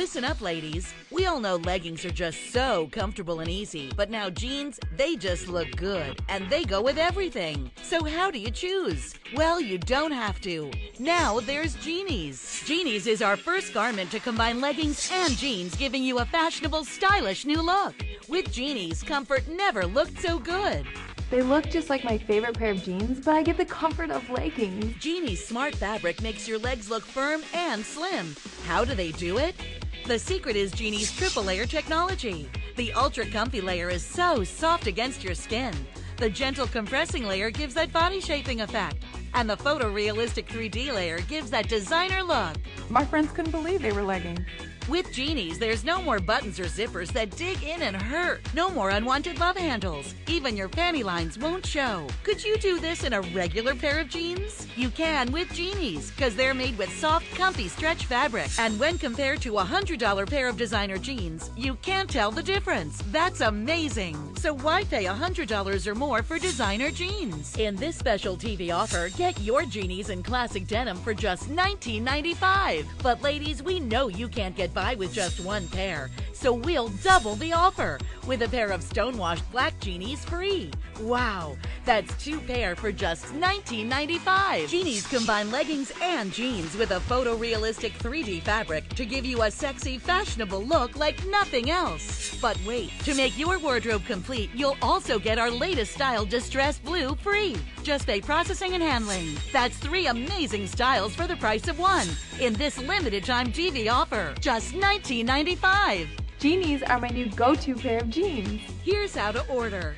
Listen up, ladies. We all know leggings are just so comfortable and easy, but now jeans, they just look good, and they go with everything. So how do you choose? Well, you don't have to. Now there's Jeaneez. Jeaneez is our first garment to combine leggings and jeans, giving you a fashionable, stylish new look. With Jeaneez, comfort never looked so good. They look just like my favorite pair of jeans, but I get the comfort of leggings. Jeaneez smart fabric makes your legs look firm and slim. How do they do it? The secret is Jeaneez triple layer technology. The ultra comfy layer is so soft against your skin. The gentle compressing layer gives that body shaping effect. And the photorealistic 3D layer gives that designer look. My friends couldn't believe they were leggings. With Jeaneez, there's no more buttons or zippers that dig in and hurt. No more unwanted love handles. Even your panty lines won't show. Could you do this in a regular pair of jeans? You can with Jeaneez, because they're made with soft, comfy stretch fabric. And when compared to a $100 pair of designer jeans, you can't tell the difference. That's amazing. So why pay $100 or more for designer jeans? In this special TV offer, get your Jeaneez in classic denim for just $19.95. But ladies, we know you can't get by with just one pair, so we'll double the offer with a pair of stonewashed black Jeaneez free. Wow, that's two pair for just $19.95. Jeaneez combine leggings and jeans with a photorealistic 3D fabric to give you a sexy, fashionable look like nothing else. But wait, to make your wardrobe complete, you'll also get our latest style, Distressed Blue, free. Just pay processing and handling. That's three amazing styles for the price of one in this limited time TV offer. Just $19.95. Jeaneez are my new go-to pair of jeans. Here's how to order.